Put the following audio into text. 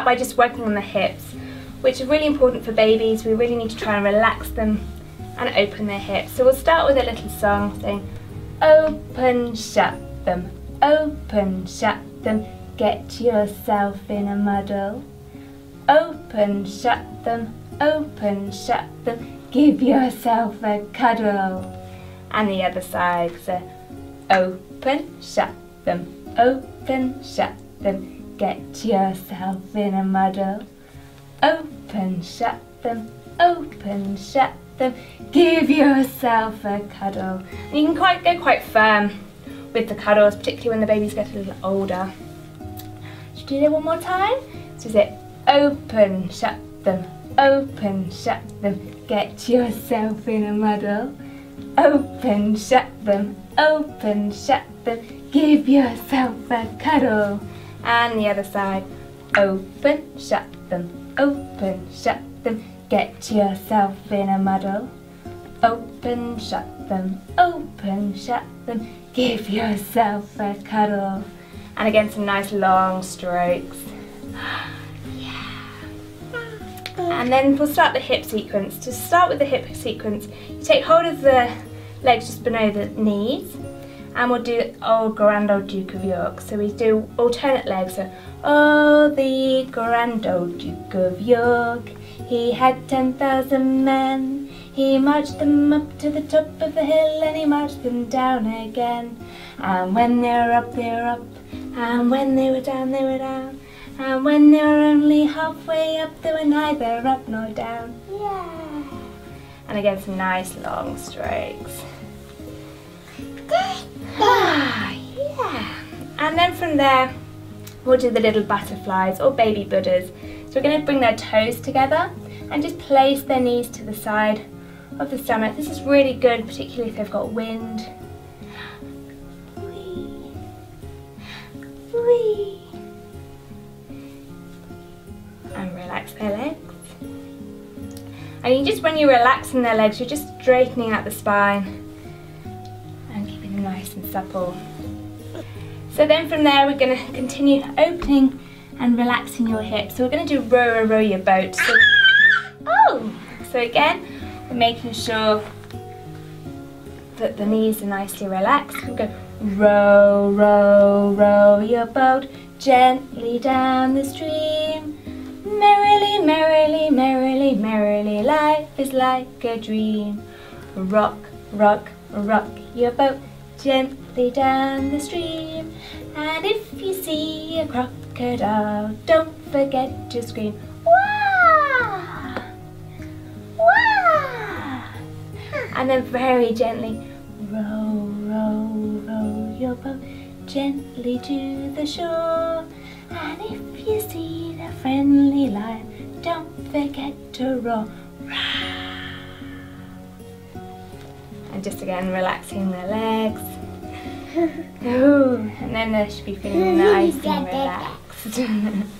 start by just working on the hips, which are really important for babies. We really need to try and relax them and open their hips. So we'll start with a little song saying, open, shut them, open, shut them, get yourself in a muddle. Open, shut them, open, shut them, give yourself a cuddle. And the other side, so open, shut them, open, shut them, get yourself in a muddle. Open, shut them, open, shut them, give yourself a cuddle. And you can go quite firm with the cuddles, particularly when the babies get a little older. Should we do that one more time? So we say open, shut them, open, shut them, get yourself in a muddle. Open, shut them, open, shut them, give yourself a cuddle. And the other side, open, shut them, open, shut them, get yourself in a muddle. Open, shut them, open, shut them, give yourself a cuddle. And again, some nice long strokes. And then we'll start the hip sequence. To start with the hip sequence, you take hold of the legs just below the knees, and we'll do Old Grand Old Duke of York. So we do alternate legs. So, oh, the Grand Old Duke of York, he had 10,000 men. He marched them up to the top of the hill, and he marched them down again. And when they were up, they were up. And when they were down, they were down. And when they were only halfway up, they were neither up nor down. Yeah. And again, some nice long strokes. Yeah. And then from there, we'll do the little butterflies or baby Buddhas. So we're going to bring their toes together and just place their knees to the side of the stomach. This is really good, particularly if they've got wind. Whee. Whee. And relax their legs. And you just, when you're relaxing their legs, you're just straightening out the spine and keeping them nice and supple. So then from there, we're going to continue opening and relaxing your hips. So we're going to do row, row, row your boat. So, so again, we're making sure that the knees are nicely relaxed. We'll go row, row, row your boat gently down the stream. Merrily, merrily, merrily, merrily, life is like a dream. Rock, rock, rock your boat gently down the stream. And if you see a crocodile, don't forget to scream. Wah! Wah! And then very gently, row, row, row your boat gently to the shore. And if you see the friendly lion, don't forget to roar. And just again, relaxing their legs. Ooh, and then they should be feeling nice and relaxed.